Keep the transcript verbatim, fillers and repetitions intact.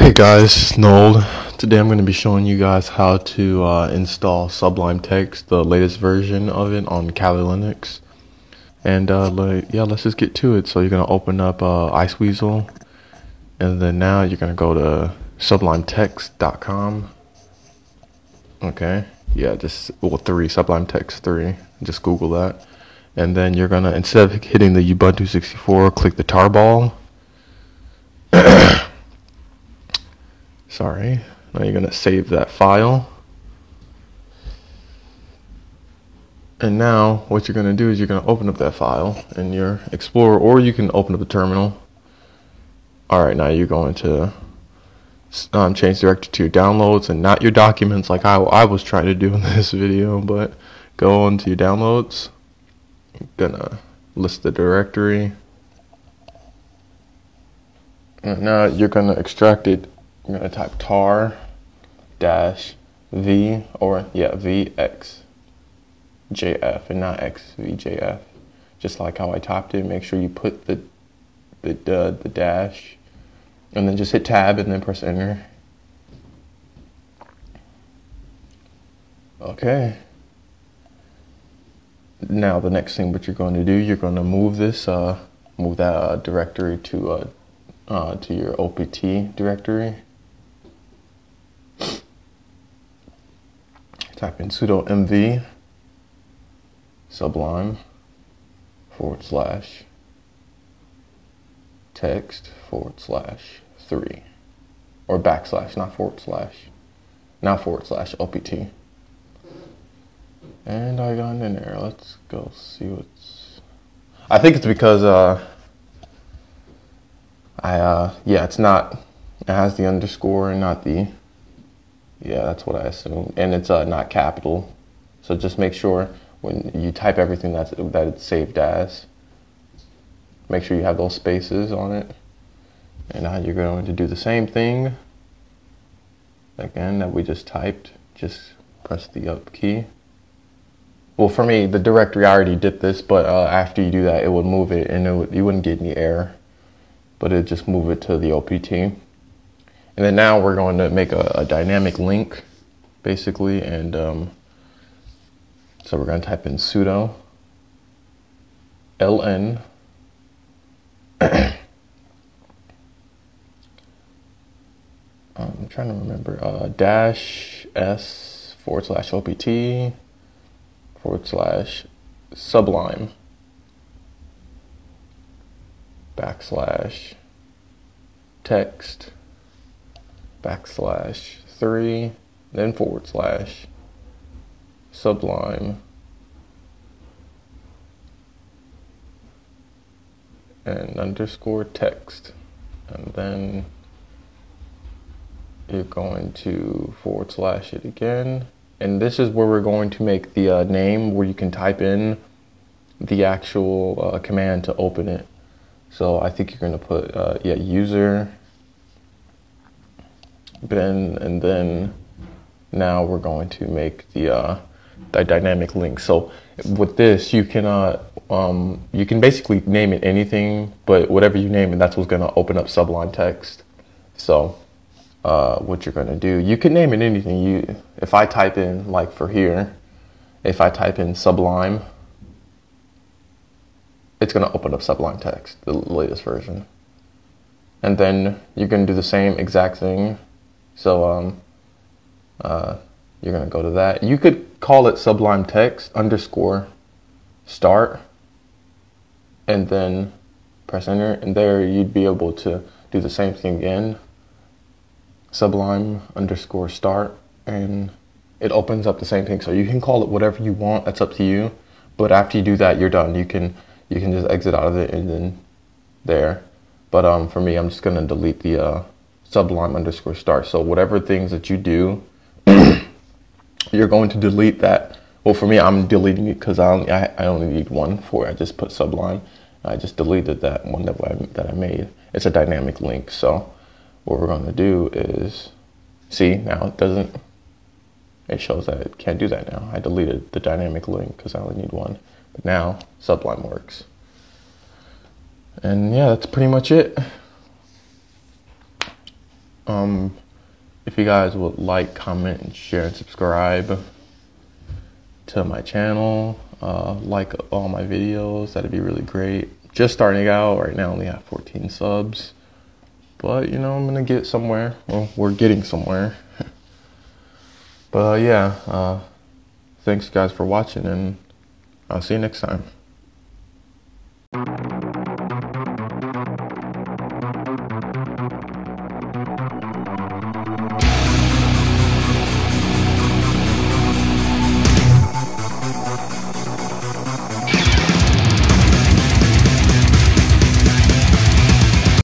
Hey guys, Noel. Today I'm going to be showing you guys how to uh, install Sublime Text, the latest version of it on Kali Linux. And uh, like, yeah, let's just get to it. So you're going to open up uh, Ice Weasel, and then now you're going to go to sublime text dot com. Okay, yeah, just well, three Sublime Text three. Just Google that, and then you're gonna instead of hitting the Ubuntu sixty-four, click the tarball. Sorry, now you're gonna save that file, and now what you're gonna do is you're gonna open up that file in your Explorer, or you can open up the terminal. All right, now you're going to um, change directory to your downloads and not your documents, like I, I was trying to do in this video, but go on to your downloads. I'm gonna list the directory, and now you're gonna extract it. I'm going to type tar dash v or yeah vxjf and not xvjf, just like how I typed it. Make sure you put the the uh, the dash, and then just hit tab and then press enter. Okay. Now the next thing what you're going to do, you're going to move this uh, move that uh, directory to uh, uh, to your O P T directory. Type in sudo mv sublime forward slash text forward slash three or backslash, not forward slash, not forward slash opt. And I got in there. Let's go see what's. I think it's because uh, I uh, yeah, it's not. It has the underscore and not the. Yeah, that's what I assume, and it's uh, not capital, so just make sure when you type everything that's, that it's saved as. Make sure you have those spaces on it, and now you're going to do the same thing again that we just typed. Just press the up key. Well, for me, the directory, I already did this, but uh, after you do that, it would move it, and it would, you wouldn't get any error, but it just move it to the O P T. And then now we're going to make a, a dynamic link, basically, and um, so we're going to type in sudo ln I'm trying to remember uh, dash s forward slash opt forward slash sublime backslash text backslash three, then forward slash sublime, and underscore text, and then you're going to forward slash it again, and this is where we're going to make the uh, name, where you can type in the actual uh, command to open it. So I think you're going to put uh, yeah user. Then and then now we're going to make the uh, the dynamic link. So with this, you can uh, um, you can basically name it anything, but whatever you name it, that's what's going to open up Sublime Text. So uh, what you're going to do, you can name it anything. You if I type in, like for here, if I type in Sublime, it's going to open up Sublime Text, the latest version. And then you're going to do the same exact thing. So um, uh, you're going to go to that. You could call it Sublime Text underscore start, and then press enter. And there you'd be able to do the same thing again. Sublime underscore start, and it opens up the same thing. So you can call it whatever you want. That's up to you. But after you do that, you're done. You can you can just exit out of it, and then there. But um, for me, I'm just going to delete the uh, sublime underscore start. So whatever things that you do, you're going to delete that. Well, for me, I'm deleting it because I only, I, I only need one for it. I just put sublime. I just deleted that one that I, that I made. It's a dynamic link. So what we're going to do is, see, now it doesn't, it shows that it can't do that now. I deleted the dynamic link because I only need one. But now Sublime works. And yeah, that's pretty much it. Um, if you guys would like, comment, and share, and subscribe to my channel, uh, like all my videos, that'd be really great. Just starting out right now, only have fourteen subs, but you know, I'm gonna get somewhere. Well, we're getting somewhere. But uh, yeah, uh, thanks guys for watching, and I'll see you next time.